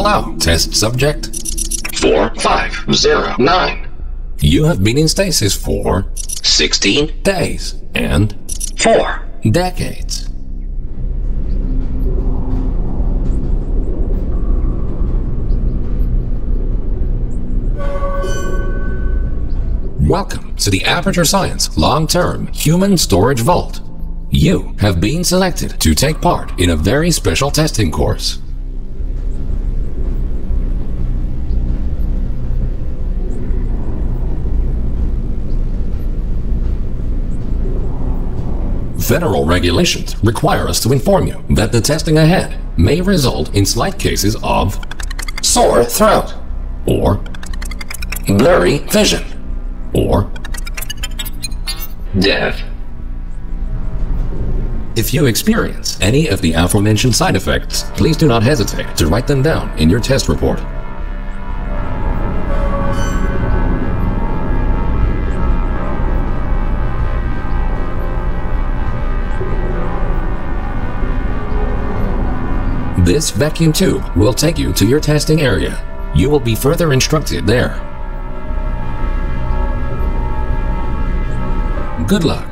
Hello, test subject 4509. You have been in stasis for 16 days and 4 decades. Welcome to the Aperture Science Long-Term Human Storage Vault. You have been selected to take part in a very special testing course. Federal regulations require us to inform you that the testing ahead may result in slight cases of sore throat or blurry vision or death. If you experience any of the aforementioned side effects, please do not hesitate to write them down in your test report. This vacuum tube will take you to your testing area. You will be further instructed there. Good luck.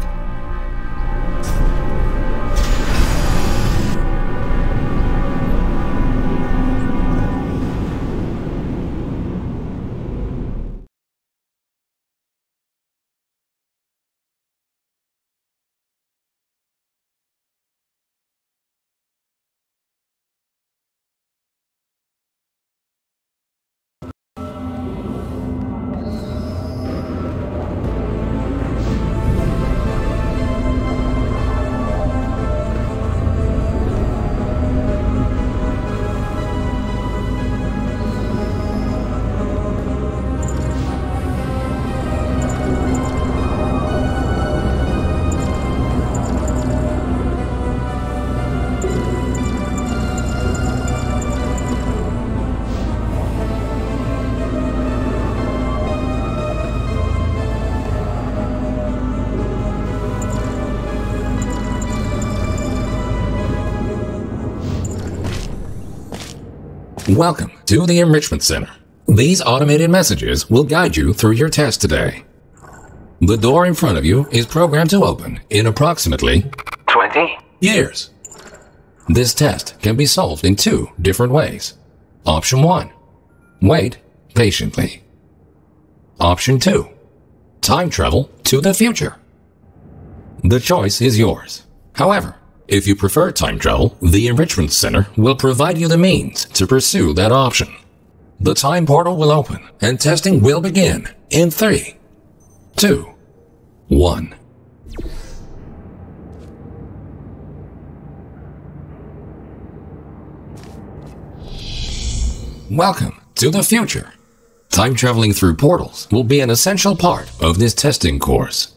Welcome to the Enrichment Center. These automated messages will guide you through your test today. The door in front of you is programmed to open in approximately 20 years. This test can be solved in 2 different ways. Option 1, wait patiently. Option 2, time travel to the future. The choice is yours. However, if you prefer time travel, the Enrichment Center will provide you the means to pursue that option. The time portal will open and testing will begin in 3, 2, 1. Welcome to the future. Time traveling through portals will be an essential part of this testing course.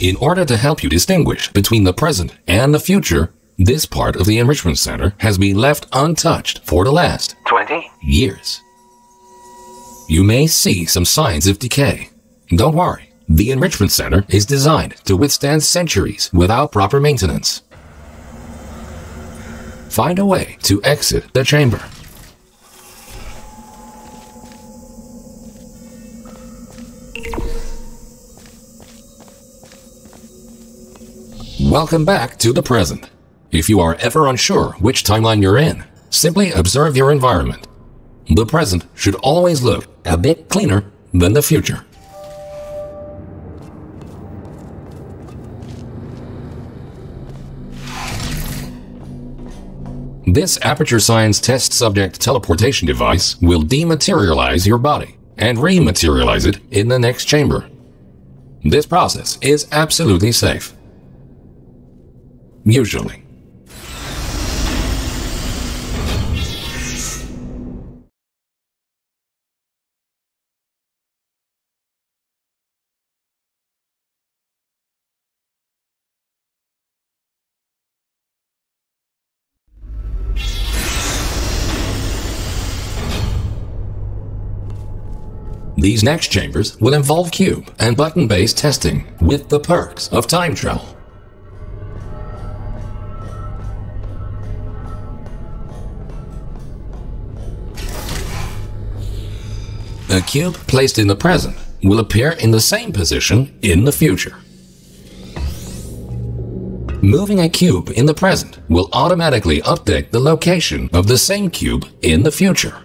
In order to help you distinguish between the present and the future, this part of the Enrichment Center has been left untouched for the last 20 years. You may see some signs of decay. Don't worry, the Enrichment Center is designed to withstand centuries without proper maintenance. Find a way to exit the chamber. Welcome back to the present. If you are ever unsure which timeline you're in, simply observe your environment. The present should always look a bit cleaner than the future. This Aperture Science Test Subject Teleportation Device will dematerialize your body and rematerialize it in the next chamber. This process is absolutely safe. Usually. These next chambers will involve cube and button-based testing with the perks of time travel. A cube placed in the present will appear in the same position in the future. Moving a cube in the present will automatically update the location of the same cube in the future.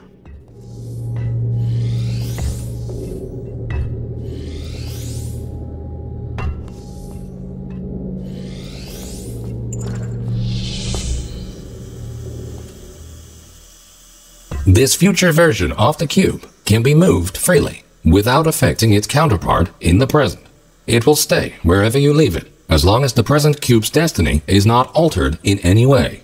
This future version of the cube can be moved freely without affecting its counterpart in the present. It will stay wherever you leave it, as long as the present cube's destiny is not altered in any way.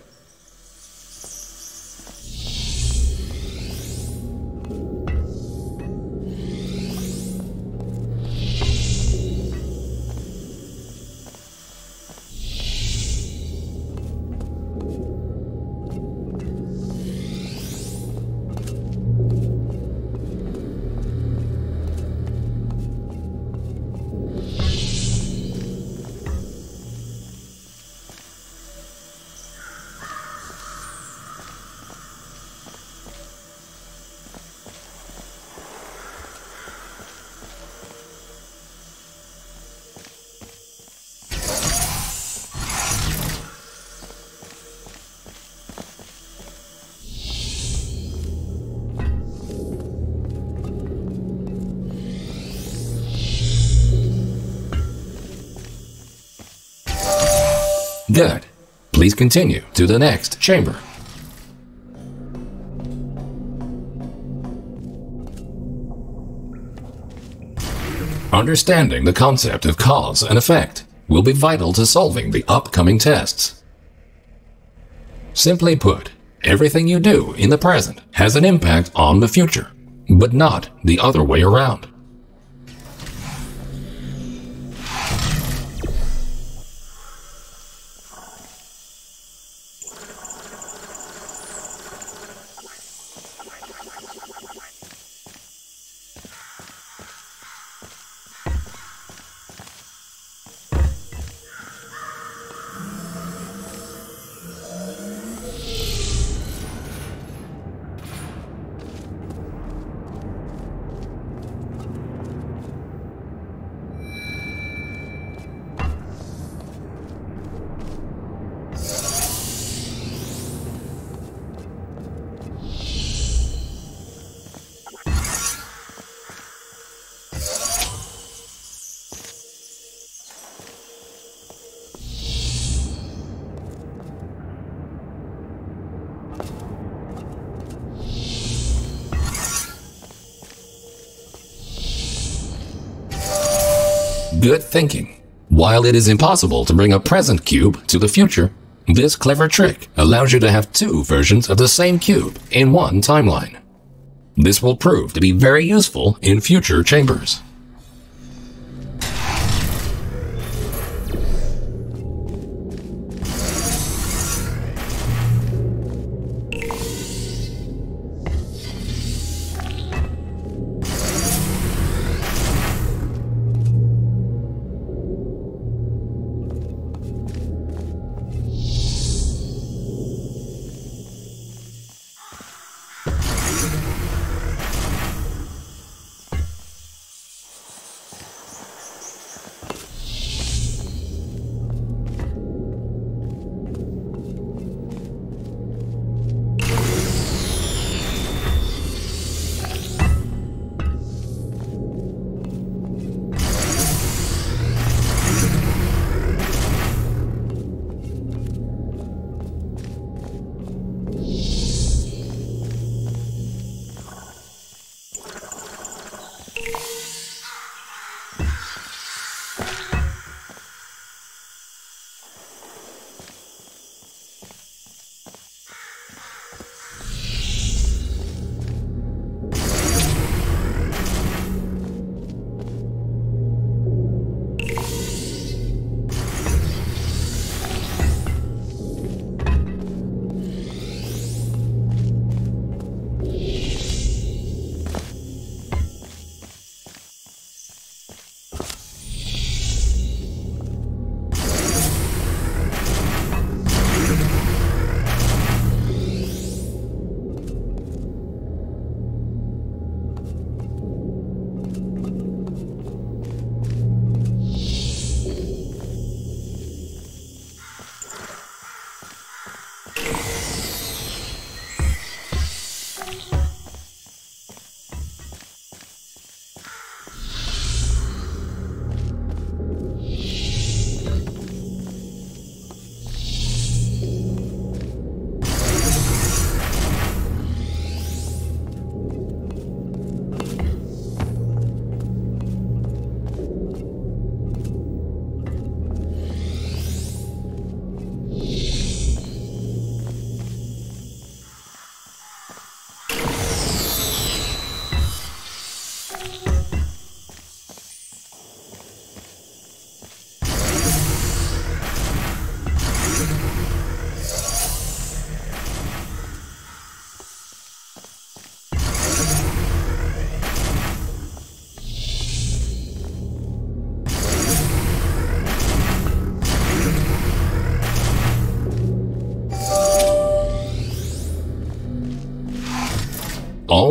Good. Please continue to the next chamber. Understanding the concept of cause and effect will be vital to solving the upcoming tests. Simply put, everything you do in the present has an impact on the future, but not the other way around. Good thinking. While it is impossible to bring a present cube to the future, this clever trick allows you to have two versions of the same cube in one timeline. This will prove to be very useful in future chambers.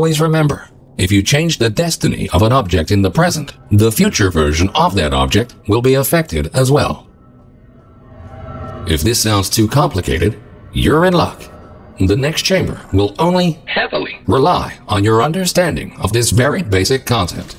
always remember, if you change the destiny of an object in the present, the future version of that object will be affected as well. If this sounds too complicated, you're in luck. The next chamber will only heavily rely on your understanding of this very basic concept.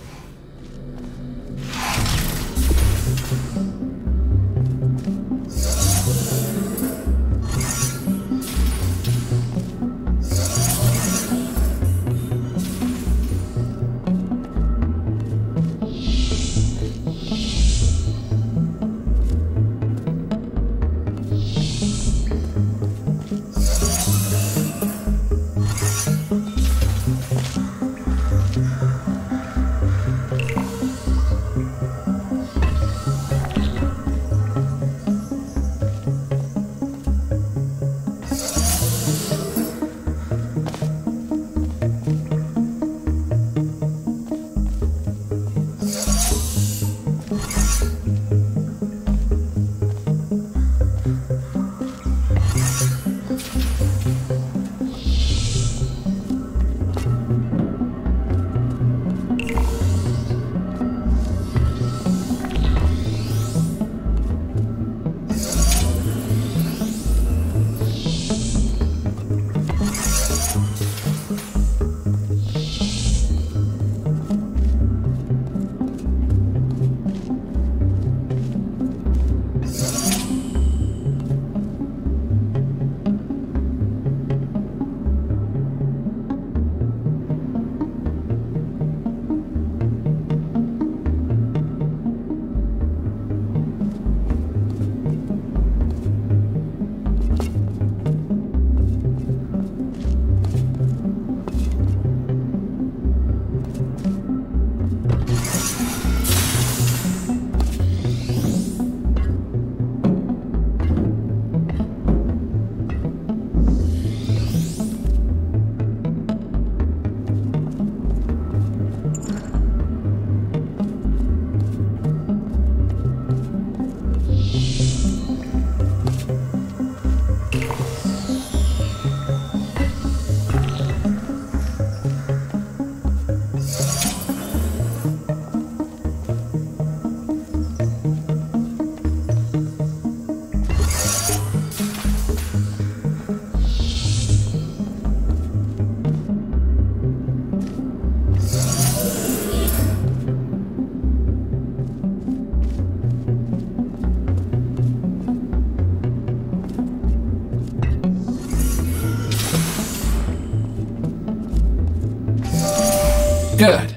Good.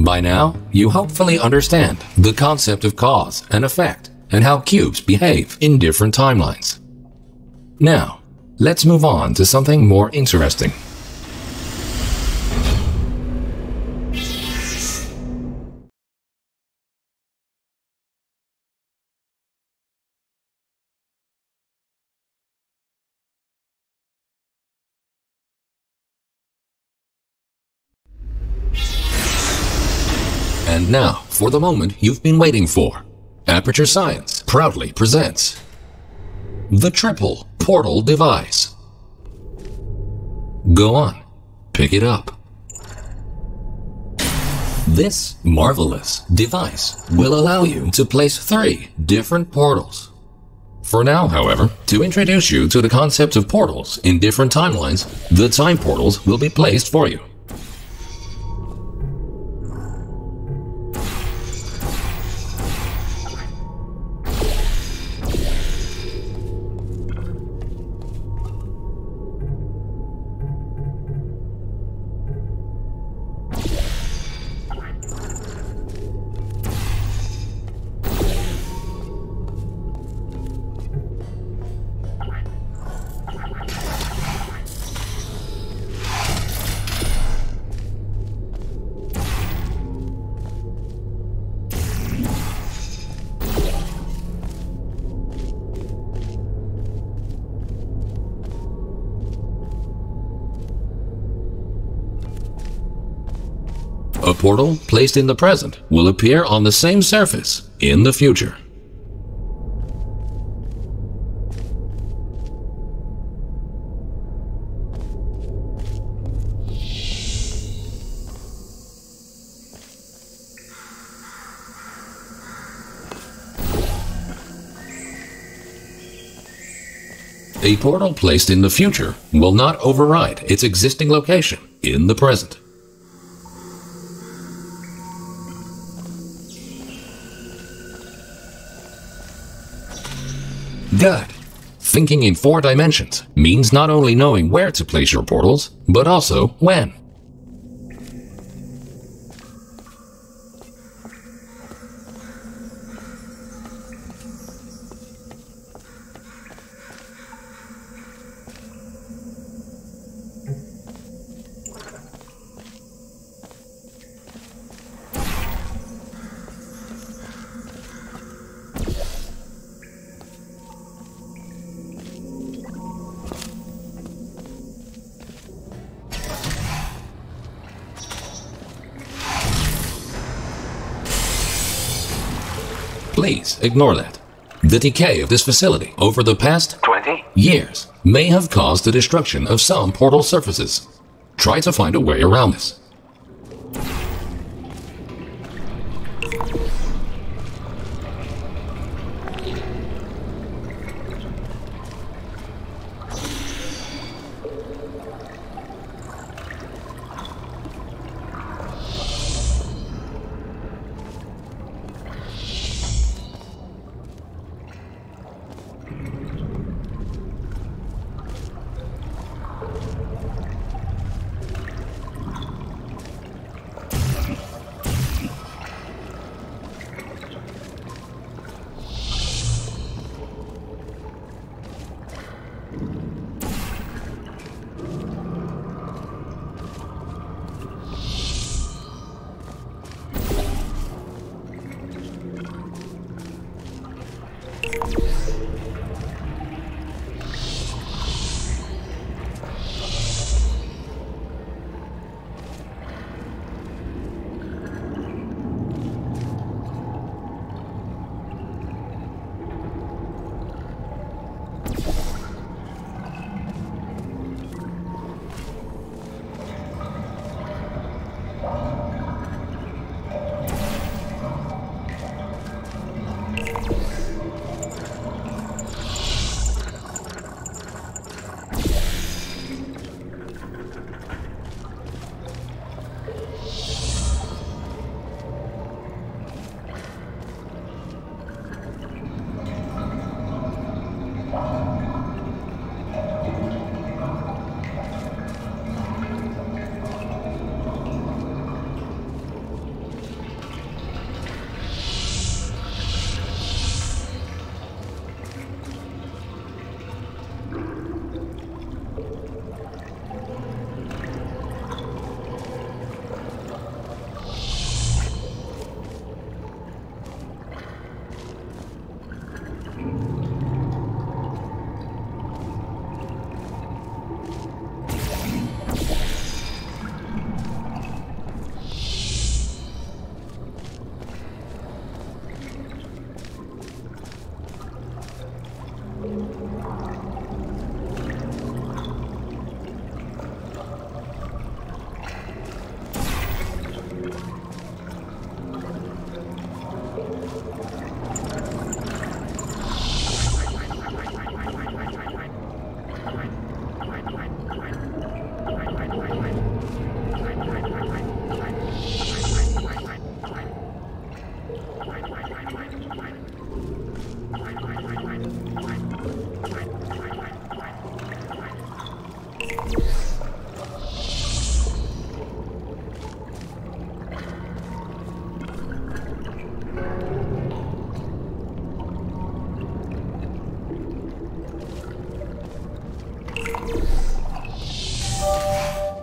By now, you hopefully understand the concept of cause and effect and how cubes behave in different timelines. Now, let's move on to something more interesting. And now, for the moment you've been waiting for, Aperture Science proudly presents the Triple Portal Device. Go on, pick it up. This marvelous device will allow you to place 3 different portals. For now, however, to introduce you to the concept of portals in different timelines, the time portals will be placed for you. A portal placed in the present will appear on the same surface in the future. A portal placed in the future will not override its existing location in the present. Good. Thinking in 4 dimensions means not only knowing where to place your portals, but also when. Please ignore that. The decay of this facility over the past 20 years may have caused the destruction of some portal surfaces. Try to find a way around this.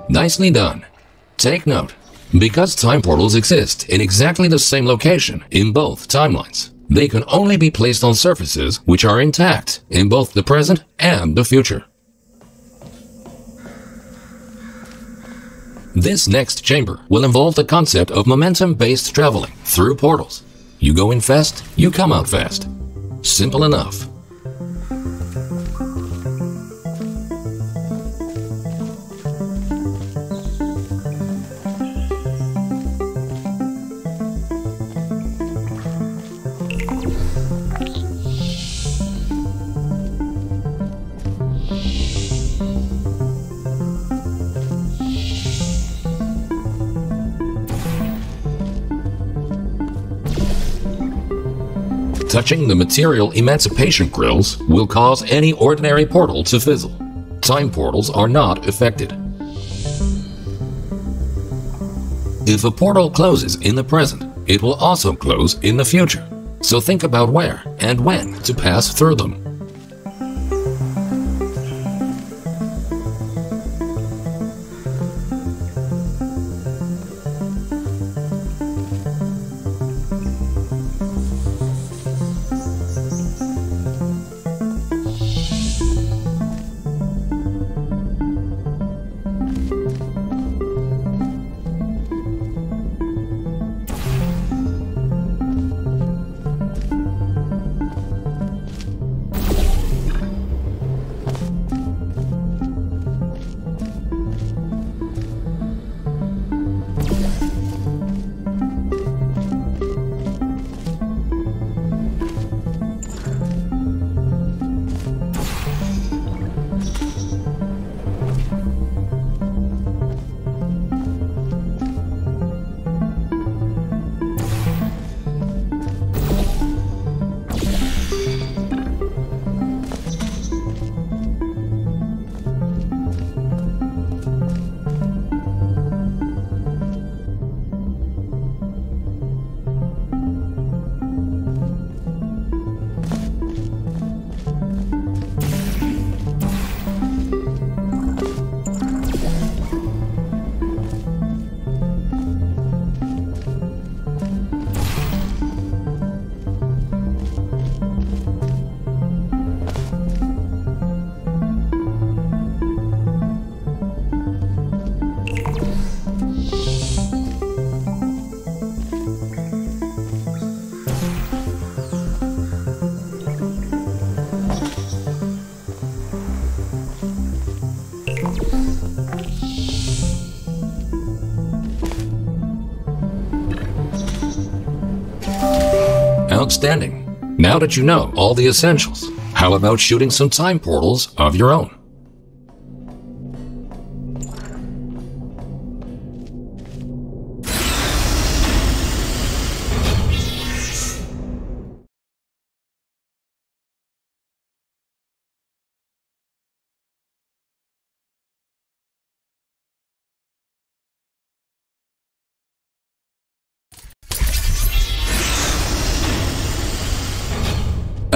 Nicely done. Take note, because time portals exist in exactly the same location in both timelines, they can only be placed on surfaces which are intact in both the present and the future. This next chamber will involve the concept of momentum-based traveling through portals. You go in fast, you come out fast. Simple enough. touching the material emancipation grills will cause any ordinary portal to fizzle. Time portals are not affected. If a portal closes in the present, it will also close in the future, so think about where and when to pass through them. Outstanding. Now that you know all the essentials, how about shooting some time portals of your own?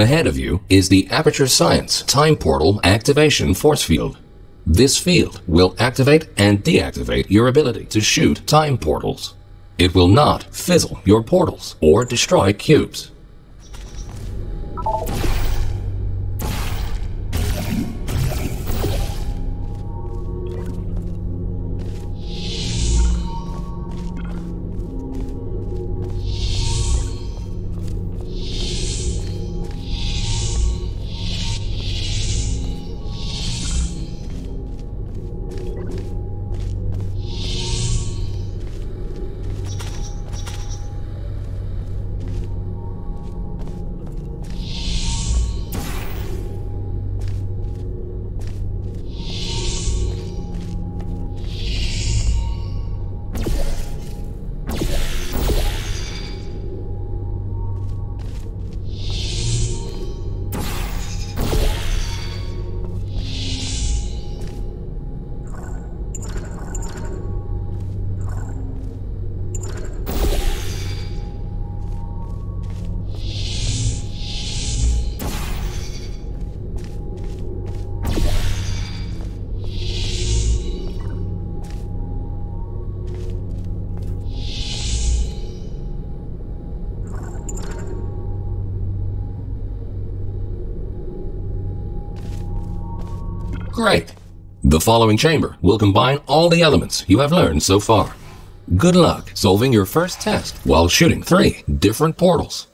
Ahead of you is the Aperture Science Time Portal Activation Force Field. This field will activate and deactivate your ability to shoot time portals. It will not fizzle your portals or destroy cubes. Great! The following chamber will combine all the elements you have learned so far. Good luck solving your first test while shooting 3 different portals.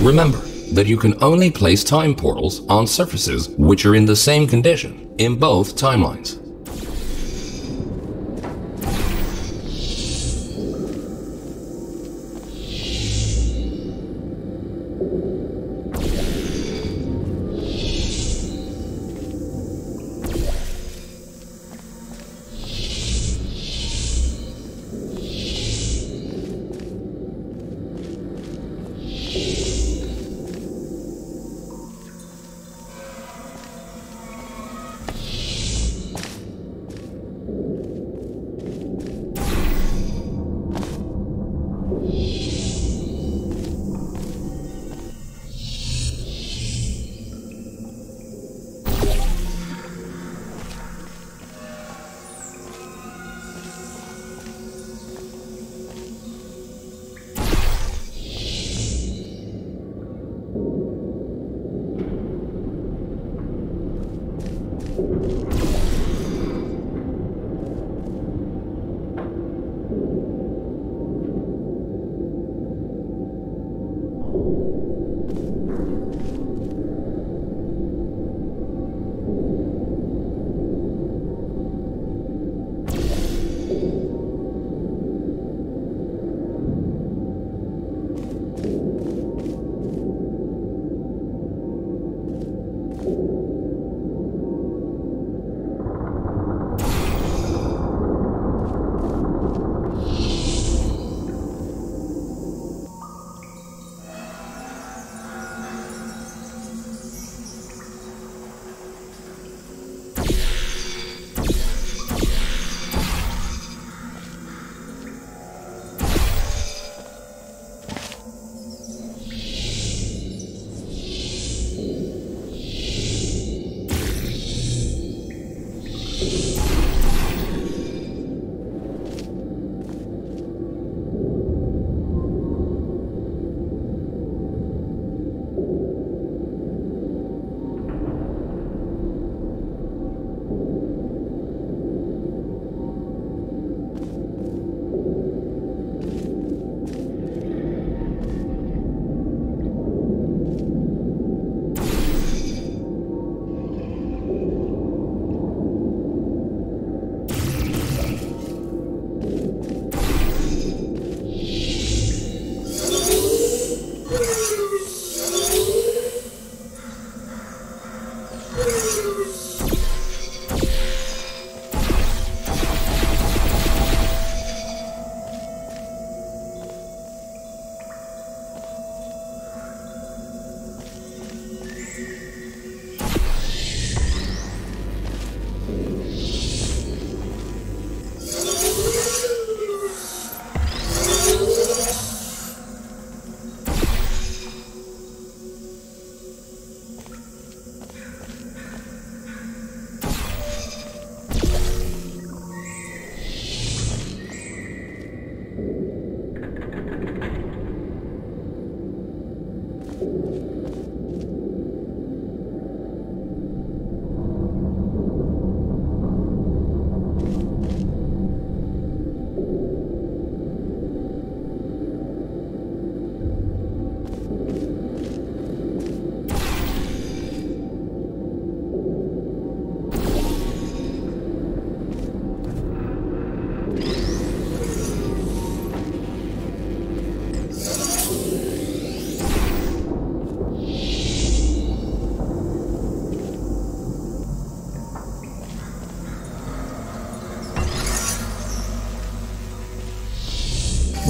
Remember that you can only place time portals on surfaces which are in the same condition in both timelines.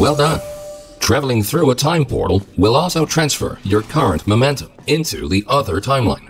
Well done! Traveling through a time portal will also transfer your current momentum into the other timeline.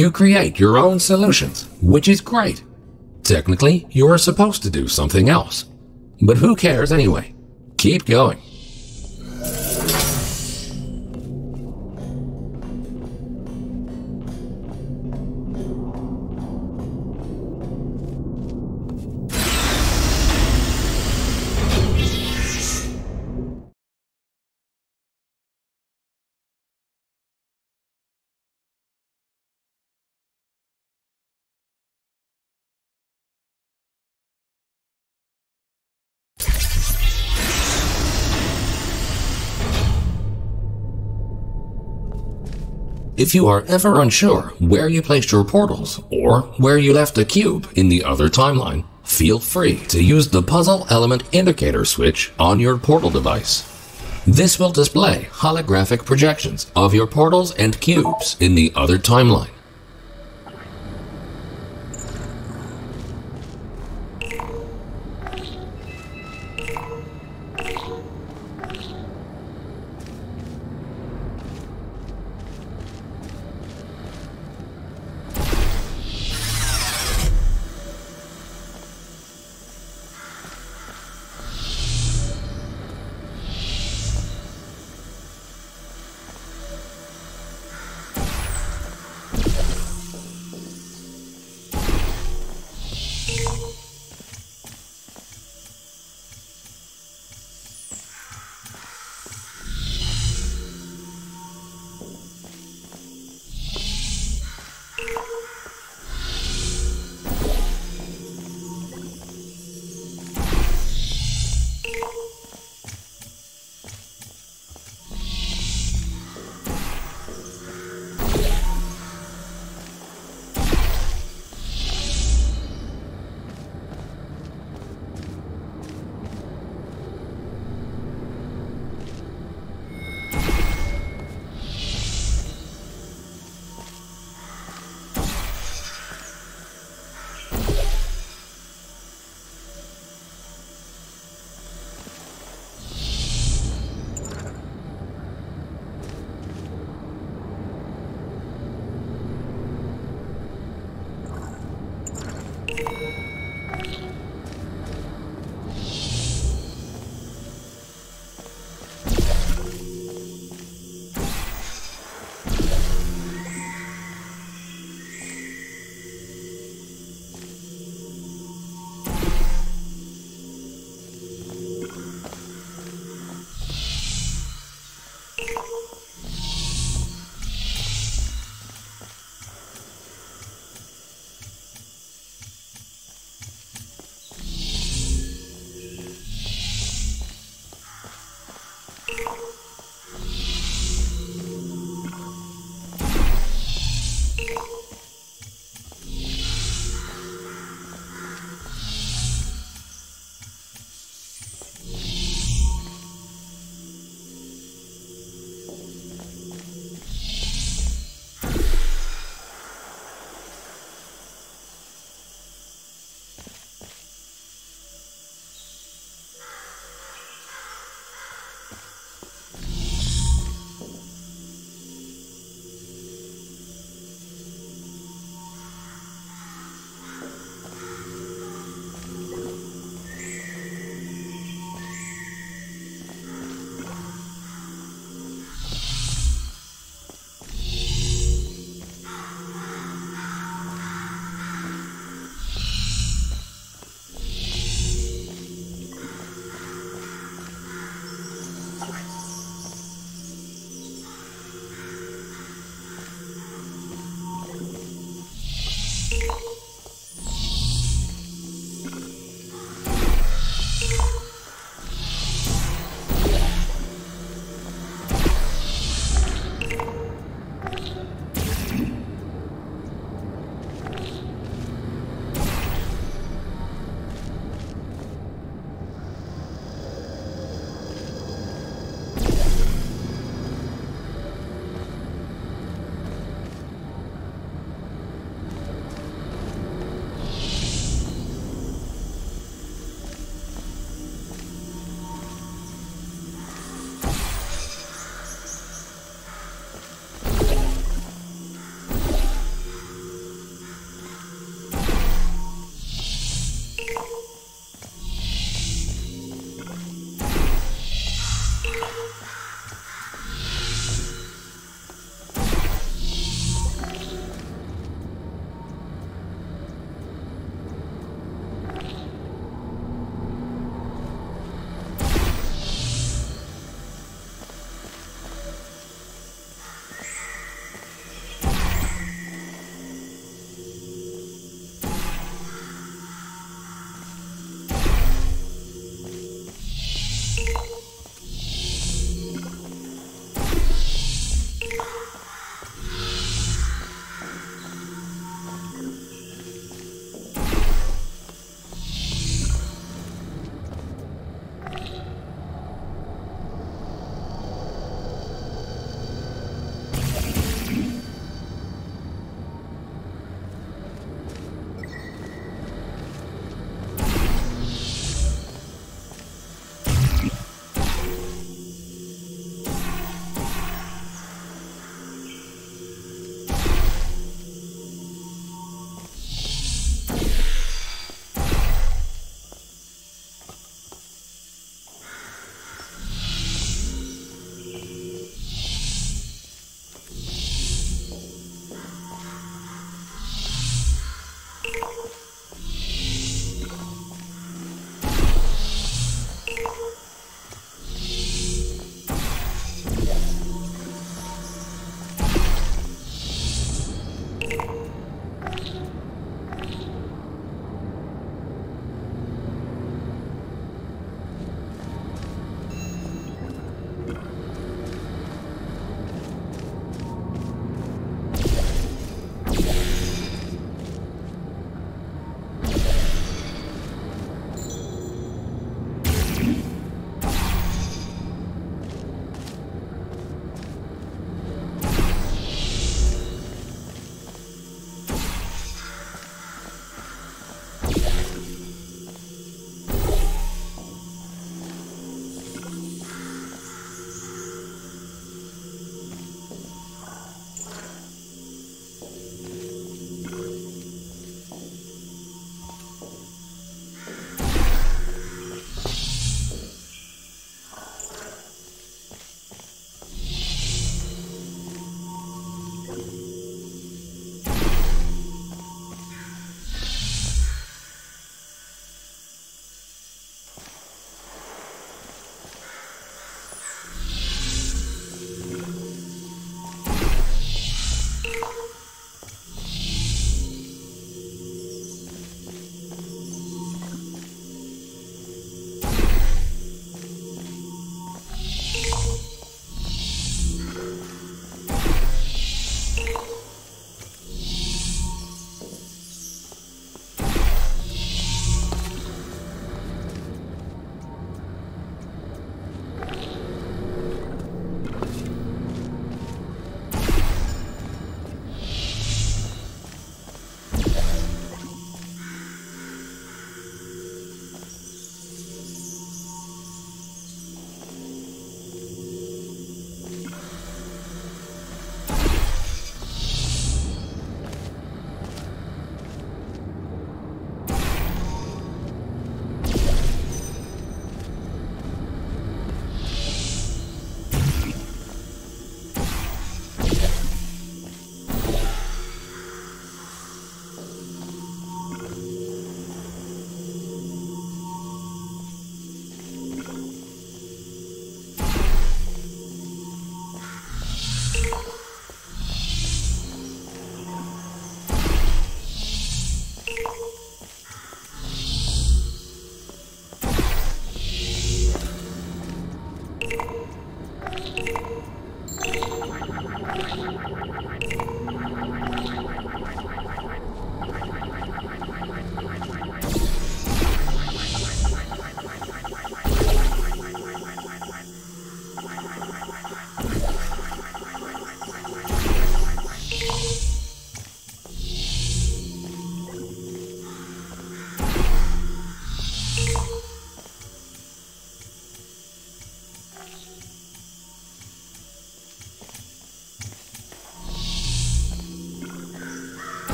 You create your own solutions, which is great. Technically, you are supposed to do something else. But who cares anyway? Keep going. If you are ever unsure where you placed your portals or where you left a cube in the other timeline, feel free to use the puzzle element indicator switch on your portal device. This will display holographic projections of your portals and cubes in the other timeline.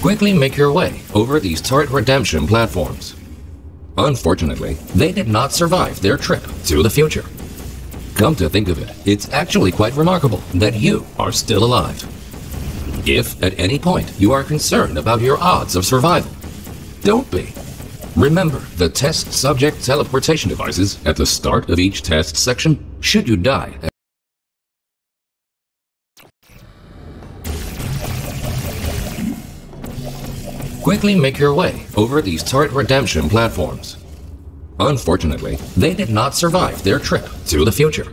Quickly make your way over these turret redemption platforms. Unfortunately, they did not survive their trip to the future. Come to think of it, it's actually quite remarkable that you are still alive. If at any point you are concerned about your odds of survival, don't be. Remember the test subject teleportation devices at the start of each test section should you die. Quickly make your way over these turret redemption platforms. Unfortunately, they did not survive their trip to the future.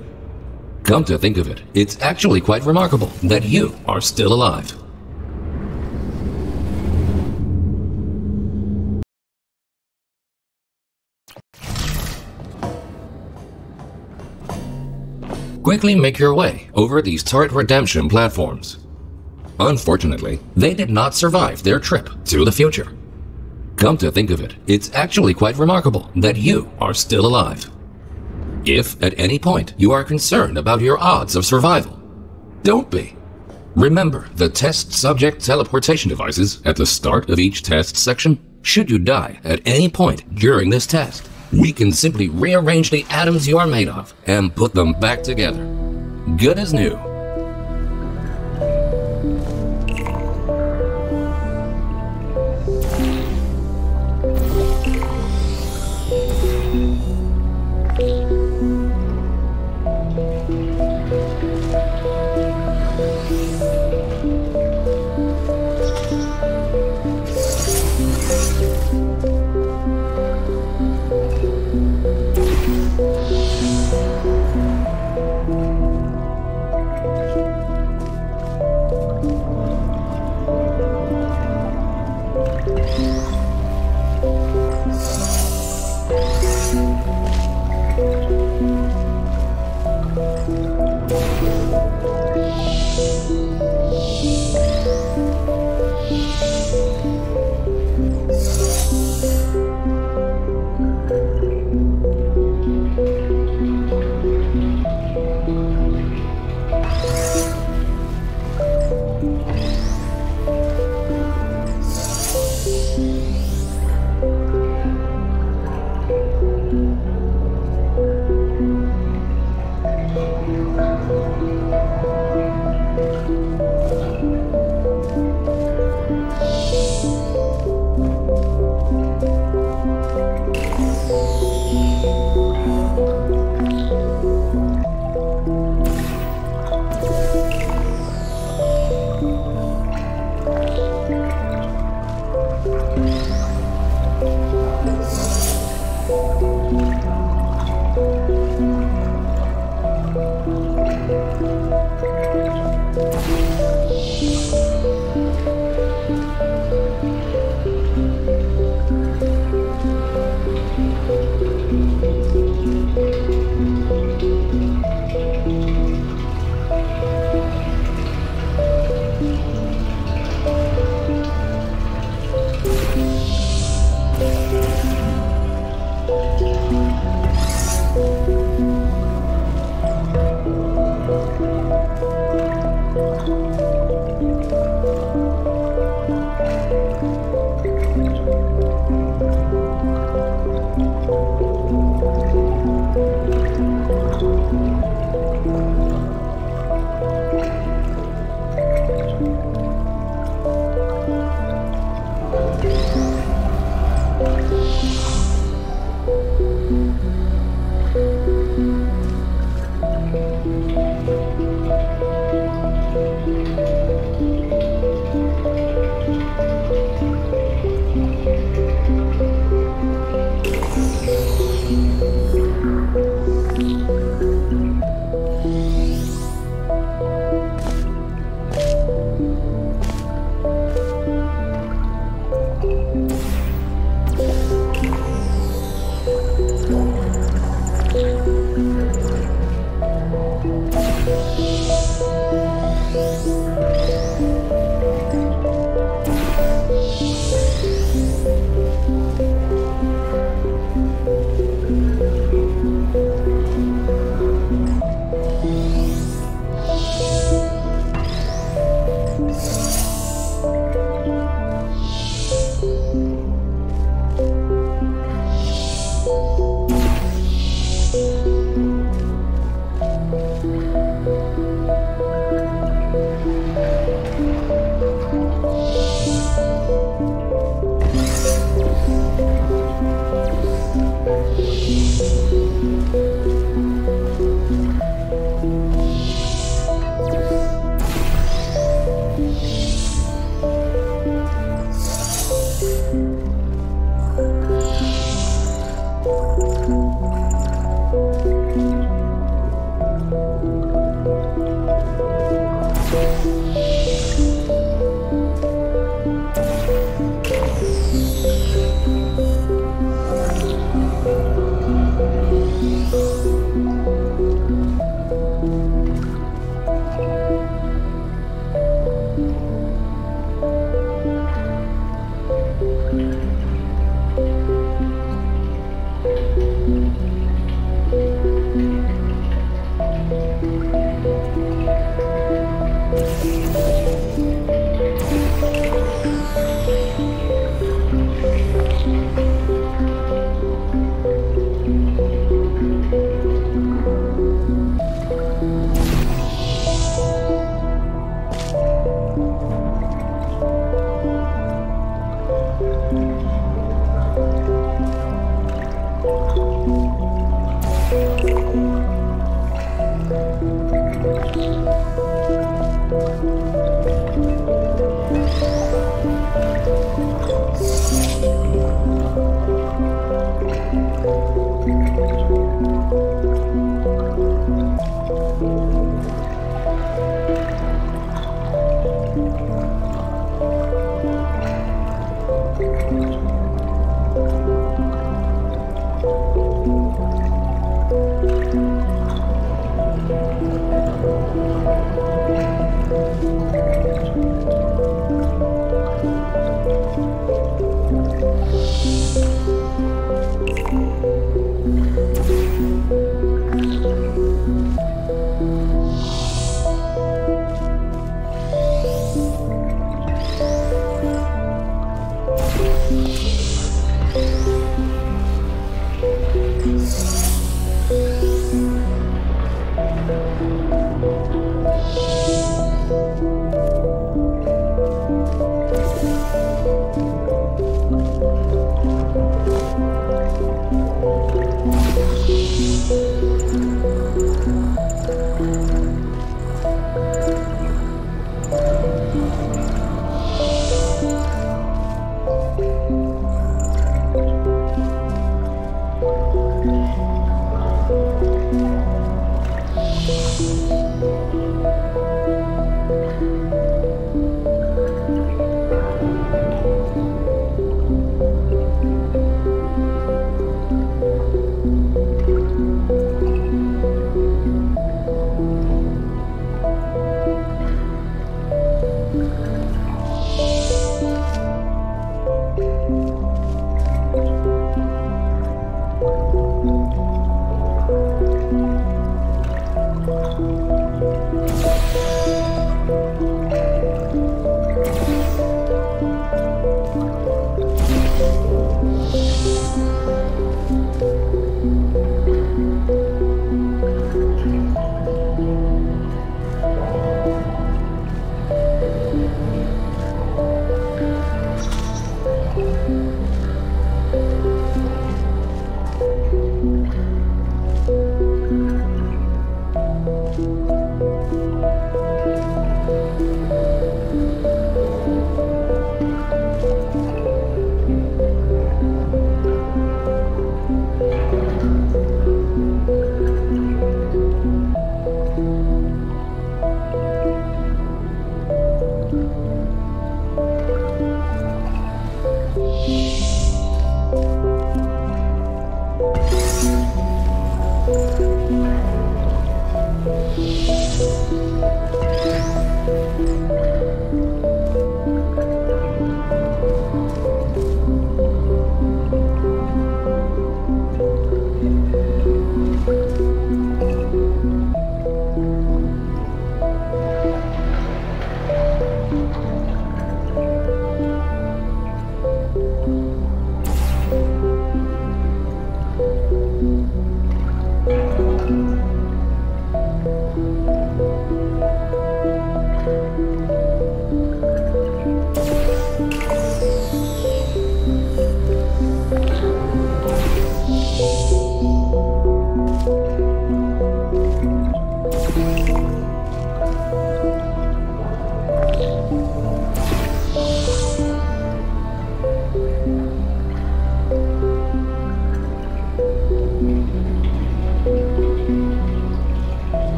Come to think of it, it's actually quite remarkable that you are still alive. Quickly make your way over these turret redemption platforms. Unfortunately, they did not survive their trip to the future. Come to think of it, it's actually quite remarkable that you are still alive. If at any point you are concerned about your odds of survival, don't be. Remember the test subject teleportation devices at the start of each test section. Should you die at any point during this test, we can simply rearrange the atoms you are made of and put them back together. Good as new.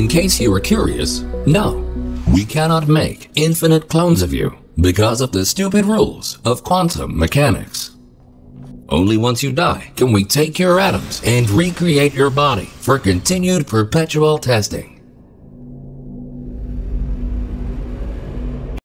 In case you were curious, no, we cannot make infinite clones of you because of the stupid rules of quantum mechanics. Only once you die can we take your atoms and recreate your body for continued perpetual testing.